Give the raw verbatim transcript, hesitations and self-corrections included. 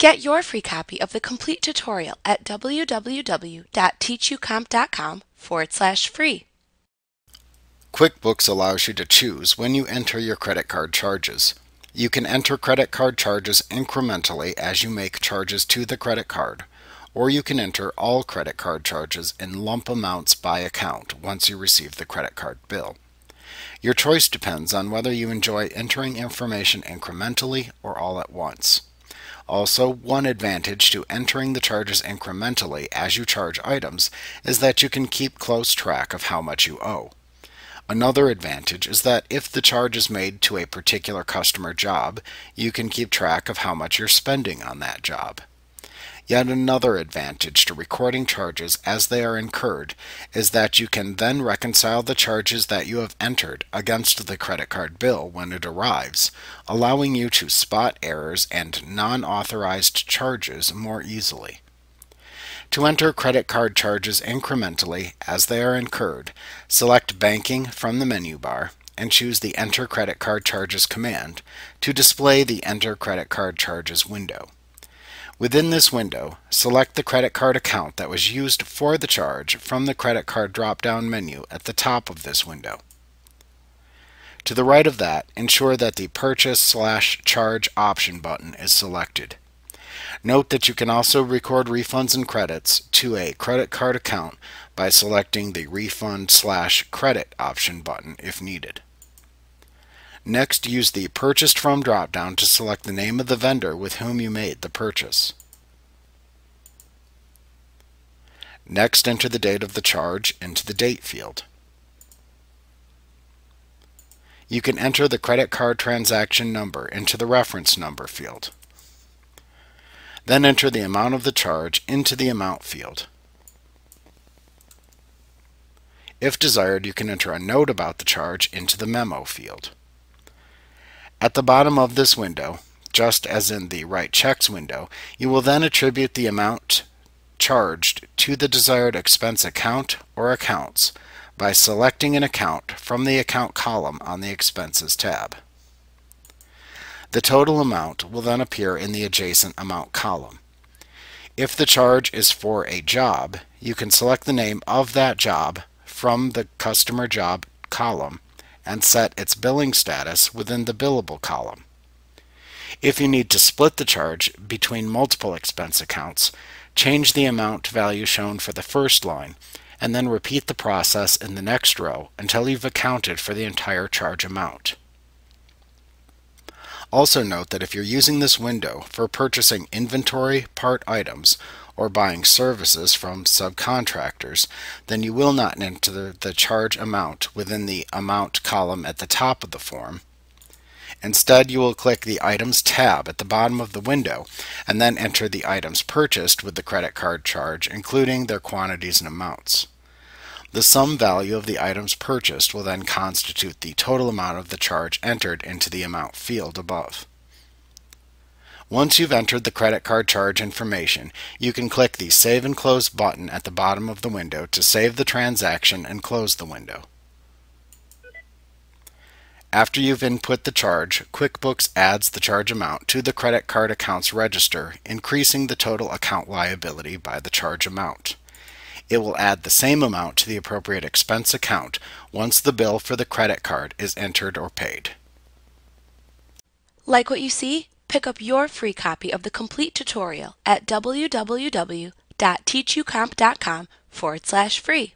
Get your free copy of the complete tutorial at www.teachucomp.com forward slash free. QuickBooks allows you to choose when you enter your credit card charges. You can enter credit card charges incrementally as you make charges to the credit card, or you can enter all credit card charges in lump amounts by account once you receive the credit card bill. Your choice depends on whether you enjoy entering information incrementally or all at once. Also, one advantage to entering the charges incrementally as you charge items is that you can keep close track of how much you owe. Another advantage is that if the charge is made to a particular customer job, you can keep track of how much you're spending on that job. Yet another advantage to recording charges as they are incurred is that you can then reconcile the charges that you have entered against the credit card bill when it arrives, allowing you to spot errors and non-authorized charges more easily. To enter credit card charges incrementally as they are incurred, select Banking from the menu bar and choose the Enter Credit Card Charges command to display the Enter Credit Card Charges window. Within this window, select the credit card account that was used for the charge from the credit card drop-down menu at the top of this window. To the right of that, ensure that the Purchase slash Charge option button is selected. Note that you can also record refunds and credits to a credit card account by selecting the Refund slash Credit option button if needed. Next, use the Purchased From drop-down to select the name of the vendor with whom you made the purchase. Next, enter the date of the charge into the Date field. You can enter the credit card transaction number into the Reference Number field. Then enter the amount of the charge into the Amount field. If desired, you can enter a note about the charge into the Memo field. At the bottom of this window, just as in the Write Checks window, you will then attribute the amount charged to the desired expense account or accounts by selecting an account from the Account column on the Expenses tab. The total amount will then appear in the adjacent Amount column. If the charge is for a job, you can select the name of that job from the Customer Job column and set its billing status within the Billable column. If you need to split the charge between multiple expense accounts, change the amount value shown for the first line, and then repeat the process in the next row until you've accounted for the entire charge amount. Also note that if you're using this window for purchasing inventory, part items, or buying services from subcontractors, then you will not enter the charge amount within the Amount column at the top of the form. Instead, you will click the Items tab at the bottom of the window and then enter the items purchased with the credit card charge, including their quantities and amounts. The sum value of the items purchased will then constitute the total amount of the charge entered into the Amount field above. Once you've entered the credit card charge information, you can click the Save and Close button at the bottom of the window to save the transaction and close the window. After you've input the charge, QuickBooks adds the charge amount to the credit card account's register, increasing the total account liability by the charge amount. It will add the same amount to the appropriate expense account once the bill for the credit card is entered or paid. Like what you see? Pick up your free copy of the complete tutorial at www.teachucomp.com forward slash free.